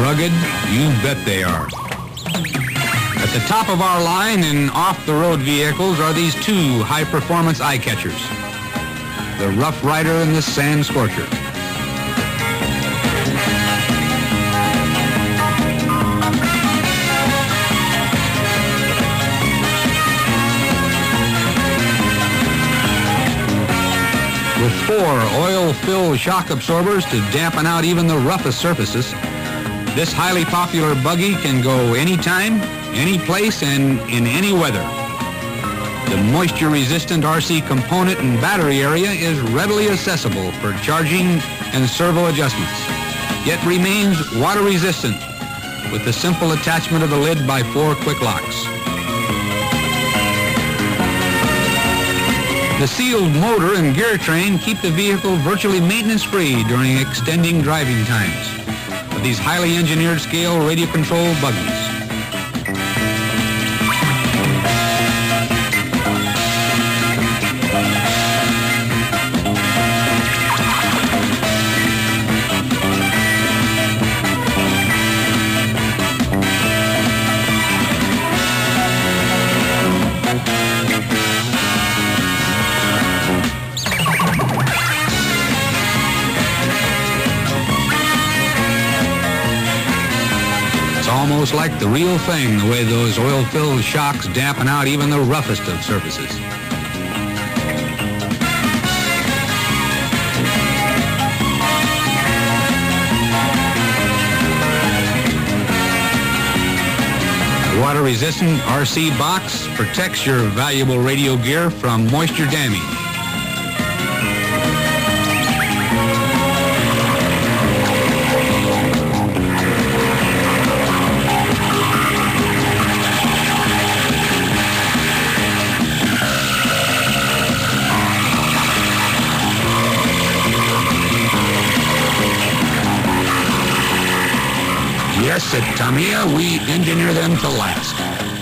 Rugged? You bet they are. At the top of our line in off-the-road vehicles are these two high-performance eye-catchers, the Rough Rider and the Sand Scorcher. With four oil-filled shock absorbers to dampen out even the roughest surfaces, this highly popular buggy can go anytime, any place, and in any weather. The moisture-resistant RC component and battery area is readily accessible for charging and servo adjustments, yet remains water-resistant with the simple attachment of the lid by four quick locks. The sealed motor and gear train keep the vehicle virtually maintenance-free during extending driving times of these highly engineered scale radio-controlled buggies. Almost like the real thing, the way those oil-filled shocks dampen out even the roughest of surfaces. The water-resistant RC box protects your valuable radio gear from moisture damage. Yes, at Tamiya, we engineer them to last.